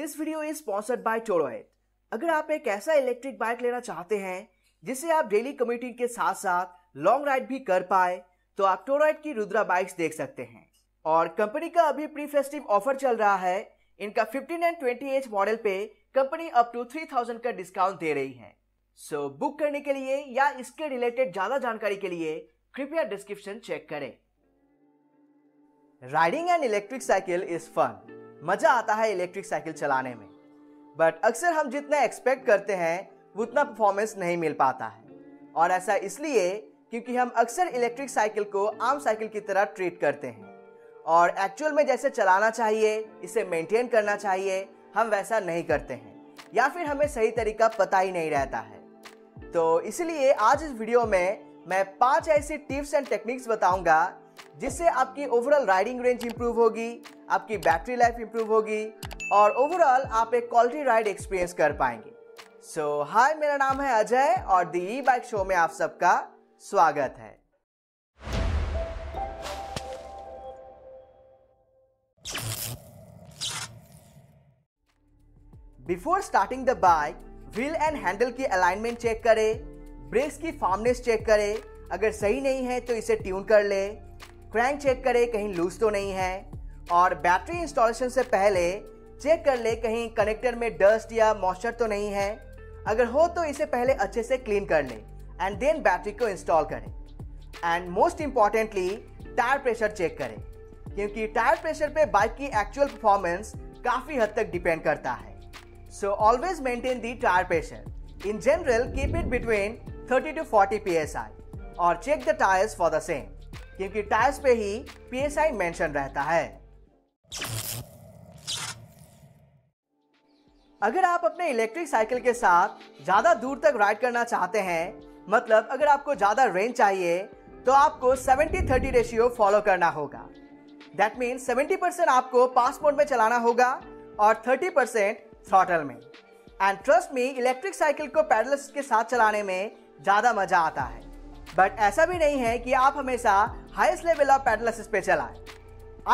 This video is sponsored by Toroid. अगर आप एक ऐसा इलेक्ट्रिक बाइक लेना चाहते हैं जिसे आप डेली कम्यूटिंग के साथ साथ लॉन्ग राइड भी कर पाए तो आप टोरोइड की रुद्रा बाइक्स देख सकते हैं। और कंपनी का अभी प्री फेस्टिव ऑफर चल रहा है। इनका 15 एंड 20H मॉडल पे कंपनी अप टू 3000 का डिस्काउंट दे रही है। सो बुक करने के लिए या इसके रिलेटेड ज्यादा जानकारी के लिए कृपया डिस्क्रिप्शन चेक करें। Riding an electric cycle is fun. मजा आता है इलेक्ट्रिक साइकिल चलाने में, बट अक्सर हम जितना एक्सपेक्ट करते हैं उतना परफॉर्मेंस नहीं मिल पाता है। और ऐसा इसलिए क्योंकि हम अक्सर इलेक्ट्रिक साइकिल को आम साइकिल की तरह ट्रीट करते हैं और एक्चुअल में जैसे चलाना चाहिए, इसे मेंटेन करना चाहिए, हम वैसा नहीं करते हैं या फिर हमें सही तरीका पता ही नहीं रहता है। तो इसलिए आज इस वीडियो में मैं 5 ऐसी टिप्स एंड टेक्निक्स बताऊंगा जिससे आपकी ओवरऑल राइडिंग रेंज इंप्रूव होगी, आपकी बैटरी लाइफ इंप्रूव होगी और ओवरऑल आप एक क्वालिटी राइड एक्सपीरियंस कर पाएंगे। सो हाय, मेरा नाम है अजय और दी ई बाइक शो में आप सबका स्वागत है। Before starting the bike wheel and handle की अलाइनमेंट चेक करें, ब्रेक्स की फॉर्मनेस चेक करें, अगर सही नहीं है तो इसे ट्यून कर ले, क्रैंक चेक करें कहीं लूज तो नहीं है, और बैटरी इंस्टॉलेशन से पहले चेक कर ले कहीं कनेक्टर में डस्ट या मॉइस्चर तो नहीं है, अगर हो तो इसे पहले अच्छे से क्लीन कर ले एंड देन बैटरी को इंस्टॉल करें। And most importantly tyre pressure check करें, क्योंकि टायर प्रेशर पे बाइक की एक्चुअल परफॉर्मेंस काफ़ी हद तक डिपेंड करता है। So always maintain the tire pressure. In general, keep it between 30 to 40 psi. और check the tires for the same. क्योंकि टायर्स पे ही psi mention रहता है। अगर आप अपने इलेक्ट्रिक साइकिल के साथ ज़्यादा दूर तक राइड करना चाहते हैं, मतलब अगर आपको ज़्यादा रेंज चाहिए, तो आपको 70-30 रेशियो फॉलो करना होगा। That means 70% आपको पास मोड में चलाना होगा और 30% थ्रॉटल में। And trust me, electric cycle को पैडल्स के साथ चलाने में ज़्यादा मज़ा आता है, बट ऐसा भी नहीं है कि आप हमेशा हाईएस्ट लेवल ऑफ पैडल्स पे चलाएं।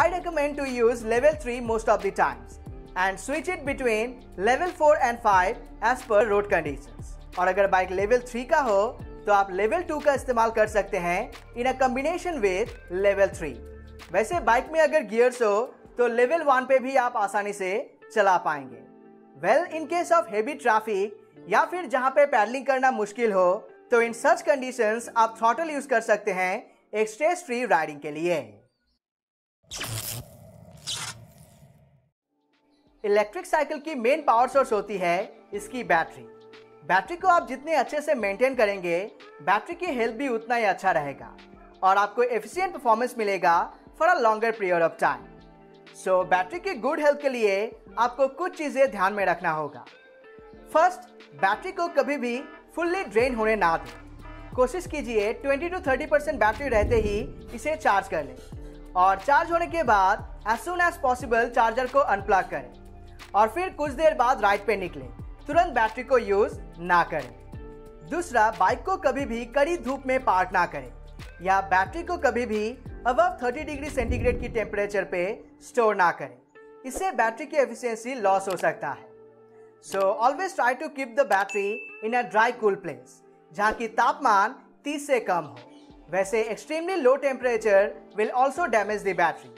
I recommend to use level 3 most of the times and switch it between level 4 and 5 as per road conditions. और अगर बाइक लेवल 3 का हो तो आप लेवल 2 का इस्तेमाल कर सकते हैं in a combination with level 3। वैसे बाइक में अगर गियर्स हो तो लेवल 1 पे भी आप आसानी से चला पाएंगे। Well, in case of heavy traffic या फिर जहाँ पे पैडलिंग करना मुश्किल हो तो इन सच कंडीशंस आप थ्रॉटल यूज कर सकते हैं एक स्ट्रेस फ्री राइडिंग के लिए। इलेक्ट्रिक साइकिल की मेन पावर सोर्स होती है इसकी बैटरी। बैटरी को आप जितने अच्छे से मेंटेन करेंगे, बैटरी की हेल्थ भी उतना ही अच्छा रहेगा और आपको एफिशिएंट परफॉर्मेंस मिलेगा for a longer period of time. So battery की गुड हेल्थ के लिए आपको कुछ चीज़ें ध्यान में रखना होगा। फर्स्ट, बैटरी को कभी भी फुल्ली ड्रेन होने ना दें। कोशिश कीजिए 20 to 30% बैटरी रहते ही इसे चार्ज कर लें और चार्ज होने के बाद as soon as possible charger को अनप्लग करें और फिर कुछ देर बाद राइड पे निकलें, तुरंत बैटरी को यूज़ ना करें। दूसरा, बाइक को कभी भी कड़ी धूप में पार्क ना करें या बैटरी को कभी भी अबव 30 डिग्री सेंटीग्रेड की टेम्परेचर पे स्टोर ना करें, इससे बैटरी की एफिशिएंसी लॉस हो सकता है। So always try to keep the battery in a dry cool place जहाँ की तापमान 30 से कम हो। वैसे extremely low temperature will also damage the battery,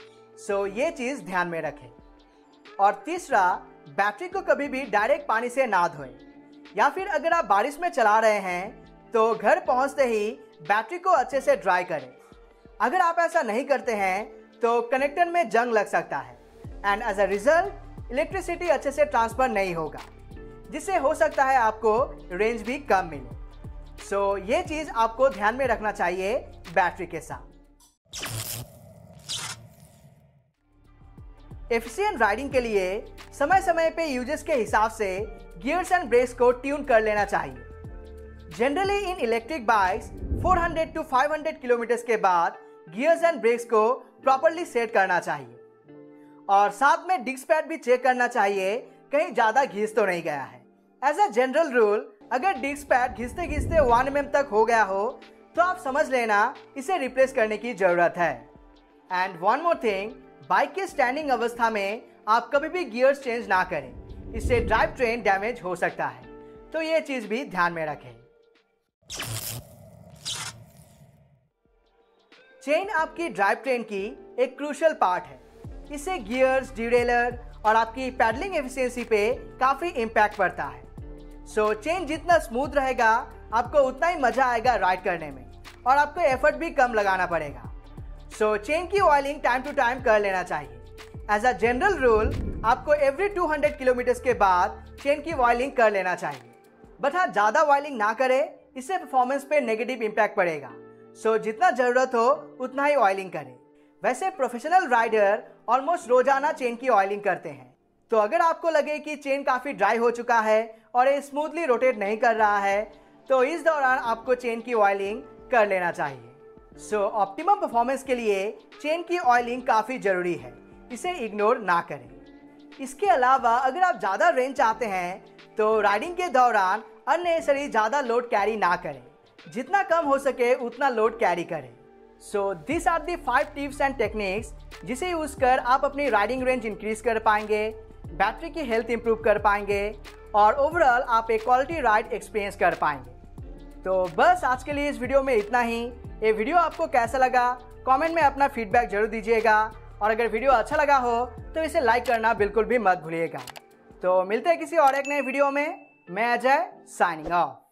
so ये चीज़ ध्यान में रखें। और तीसरा, बैटरी को कभी भी डायरेक्ट पानी से ना धोएं या फिर अगर आप बारिश में चला रहे हैं तो घर पहुँचते ही बैटरी को अच्छे से ड्राई करें। अगर आप ऐसा नहीं करते हैं तो कनेक्टर में जंग लग सकता है and as a result electricity अच्छे से ट्रांसफ़र नहीं होगा, जिससे हो सकता है आपको रेंज भी कम मिले। सो ये चीज़ आपको ध्यान में रखना चाहिए बैटरी के साथ। एफिशिएंट राइडिंग के लिए समय समय पे यूजेस के हिसाब से गियर्स एंड ब्रेक्स को ट्यून कर लेना चाहिए। Generally in electric bikes 400 to 500 kilometres के बाद गियर्स एंड ब्रेक्स को प्रॉपरली सेट करना चाहिए और साथ में डिस्क पैड भी चेक करना चाहिए कहीं ज़्यादा घिस तो नहीं गया है। एज अ जनरल रूल, अगर डिस्क पैड घिसते घिसते 1 mm तक हो गया हो तो आप समझ लेना इसे रिप्लेस करने की ज़रूरत है। And one more thing, bike के स्टैंडिंग अवस्था में आप कभी भी गियर्स चेंज ना करें इससे ड्राइव ट्रेन डैमेज हो सकता है, तो ये चीज़ भी ध्यान में रखें। चेन आपकी ड्राइव ट्रेन की एक क्रूशल पार्ट है। इससे गियर्स, डिरेलर और आपकी पैडलिंग एफिशिएंसी पे काफ़ी इम्पैक्ट पड़ता है। सो चेन जितना स्मूथ रहेगा आपको उतना ही मज़ा आएगा राइड करने में और आपको एफर्ट भी कम लगाना पड़ेगा। सो चेन की ऑयलिंग टाइम टू टाइम कर लेना चाहिए। एज अ जनरल रूल आपको एवरी 200 किलोमीटर्स के बाद चेन की ऑयलिंग कर लेना चाहिए, बट हाँ ज़्यादा ऑयलिंग ना करें, इससे परफॉर्मेंस पे नेगेटिव इम्पैक्ट पड़ेगा। सो जितना ज़रूरत हो उतना ही ऑयलिंग करें। वैसे प्रोफेशनल राइडर ऑलमोस्ट रोजाना चेन की ऑयलिंग करते हैं, तो अगर आपको लगे कि चेन काफ़ी ड्राई हो चुका है और ये स्मूथली रोटेट नहीं कर रहा है, तो इस दौरान आपको चेन की ऑयलिंग कर लेना चाहिए। सो ऑप्टिमम परफॉर्मेंस के लिए चेन की ऑयलिंग काफ़ी ज़रूरी है, इसे इग्नोर ना करें। इसके अलावा अगर आप ज़्यादा रेंज चाहते हैं तो राइडिंग के दौरान अननेसेसरी ज़्यादा लोड कैरी ना करें, जितना कम हो सके उतना लोड कैरी करें। So this are the 5 tips and techniques जिसे यूज कर आप अपनी राइडिंग रेंज इंक्रीज कर पाएंगे, बैटरी की हेल्थ इंप्रूव कर पाएंगे और ओवरऑल आप एक क्वालिटी राइड एक्सपीरियंस कर पाएंगे। तो बस आज के लिए इस वीडियो में इतना ही। ये वीडियो आपको कैसा लगा कॉमेंट में अपना फीडबैक जरूर दीजिएगा, और अगर वीडियो अच्छा लगा हो तो इसे लाइक करना बिल्कुल भी मत भूलिएगा। तो मिलते हैं किसी और एक नए वीडियो में। मैं अजय, साइनिंग ऑफ।